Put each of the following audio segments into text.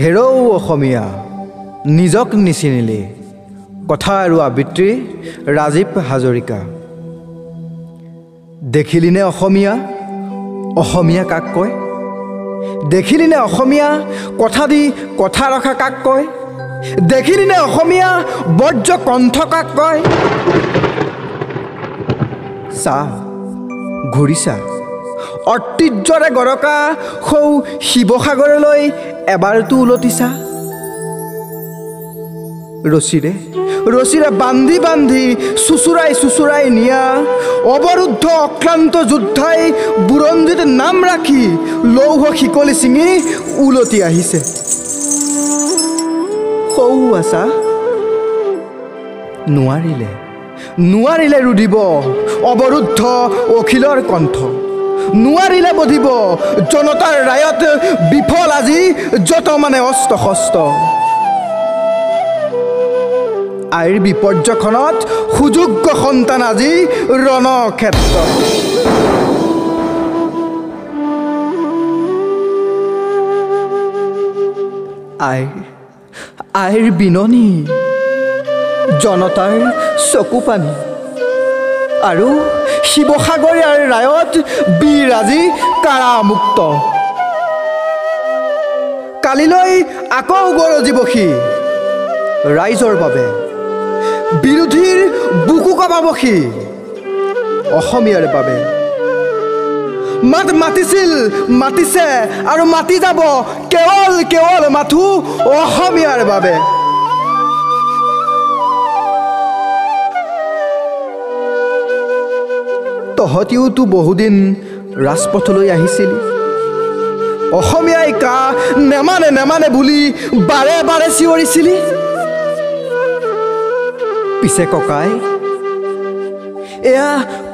হেৰৌ অসমীয়া নিজক নিচিনিলি কথা আৰু আবৃত্তি ৰাজীৱ হাজৰিকা। দেখিলিনে অসমীয়া, অসমীয়া কাক কয়? দেখিলিনে অসমীয়া কথা দি কথা ৰখা কাক কয়? দেখিলিনে অসমীয়া বজ্ৰ কণ্ঠ কাক কয়? চা ঘূৰিছা ঐতিহ্যৰে গৰকা সৌ শিৱসাগৰলৈ এবাৰতো উলটিছা। ৰচিৰে ৰচিৰে বান্ধি বান্ধি চুচুৰাই চুচুৰাই নিয়া অৱৰুদ্ধ অক্লান্ত যোদ্ধাই বুৰঞ্জীত নাম ৰাখি লৌহ শিকলি ছিঙি উলটি আহিছে। সৌ আছা নোৱাৰিলে নোৱাৰিলে ৰুদিব অৱৰুদ্ধ অখিলৰ কণ্ঠ, নোৱাৰিলে বধিব জনতাৰ ৰায়ত বিফল আজি যত মানে অস্ত্ৰ শস্ত্ৰ। আইৰ বিপৰ্যয়খনত সুযোগ্য সন্তান আজি ৰণক্ষেত্ৰ। আইৰ আইৰ বিননি, জনতাৰ চকু পানী আৰু শিৱসাগৰীয়াৰ ৰায়ত বীৰ আজি কাৰামুক্ত। কালিলৈ আকৌ গৰজিব সি ৰাইজৰ বাবে, বিৰোধীৰ বুকু কঁপাব সি অসমীয়াৰ বাবে। মাত মাতিছিল, মাতিছে আৰু মাতি যাব কেৱল কেৱল মাথো অসমীয়াৰ বাবে। তহঁতিওতো বহুদিন ৰাজপথলৈ আহিছিলি, অসমীয়াই কা নেমানে নেমানে বুলি বাৰে বাৰে চিঞৰিছিলি। পিছে ককাই এয়া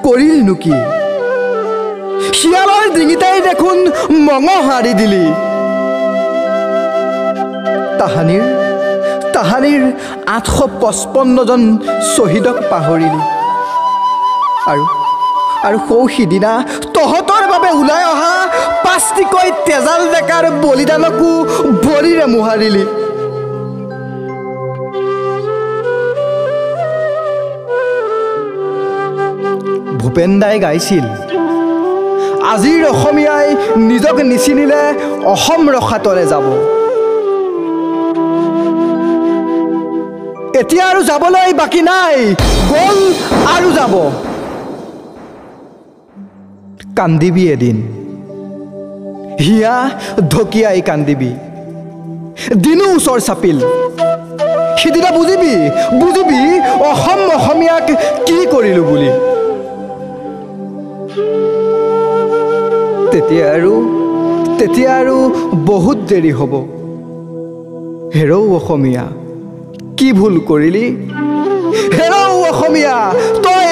কৰিলনো কি? শিয়ালৰ ডিঙিটাই দেখোন মঙহ হাৰি দিলি। তাহানিৰ তাহানিৰ ৮৫৫জন শ্বহীদক পাহৰিলি। আৰু সৌ সিদিনা তহঁতৰ বাবে ওলাই অহা পাঁচটিকৈ তেজাল ডেকাৰ বলিদানকো ভৰিৰে মোহাৰিলি। ভূপেন দাই গাইছিল, আজিৰ অসমীয়াই নিজক নিচিনিলে অসম ৰসাতলে যাব। এতিয়া আৰু যাবলৈ বাকী নাই, গ'ল আৰু যাব। কান্দিবি এদিন হিয়া ঢকিয়াই কান্দিবি, দিনো ওচৰ চাপিল। সিদিনা বুজিবি বুজিবি অসম অসমীয়াক কি কৰিলো বুলি। তেতিয়া আৰু বহুত দেৰি হ'ব। হেৰৌ অসমীয়া কি ভুল কৰিলি? হেৰৌ অসমীয়া তই